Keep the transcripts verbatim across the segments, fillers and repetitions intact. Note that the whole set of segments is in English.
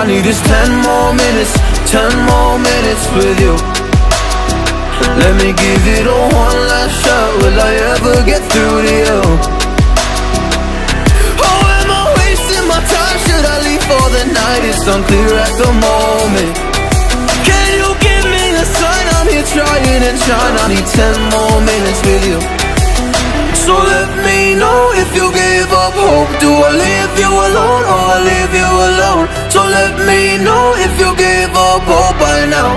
I need is ten more minutes, ten more minutes with you. Let me give it a one last shot. Will I ever get through to you? Oh, am I wasting my time? Should I leave for the night? It's unclear at the moment. Can you give me a sign? I'm here trying and trying. I need ten more minutes with you. So let me know if you give up hope. Do I leave you alone or I leave you alone? So let me know if you give up hope by now.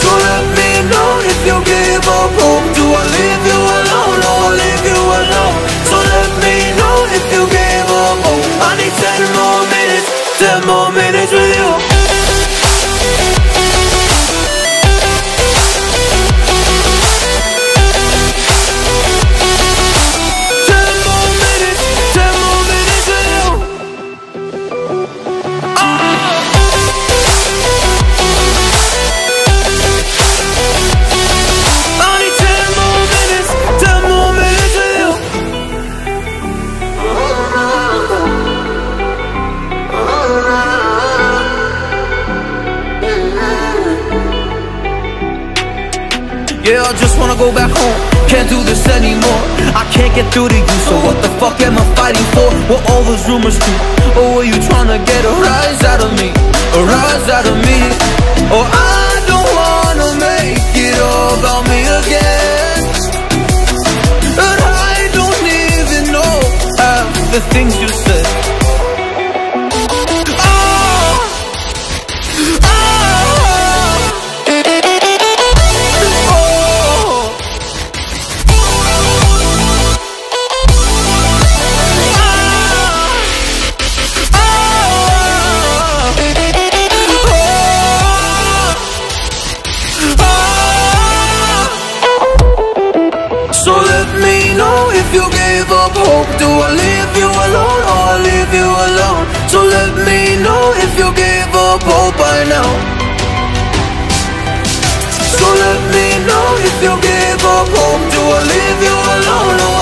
So let me know if you give up hope. Do I leave you alone or I leave you alone? So let me know if you give up hope. I need ten more minutes, ten more minutes with you. Yeah, I just wanna go back home. Can't do this anymore. I can't get through to you, so what the fuck am I fighting for? What all those rumors do? Or were you tryna get a rise out of me? A rise out of me? Or I don't wanna make it all about me again. And I don't even know half the things you said. Do I leave you alone or I leave you alone? So let me know if you gave up hope by now. So let me know if you gave up hope. Do I leave you alone or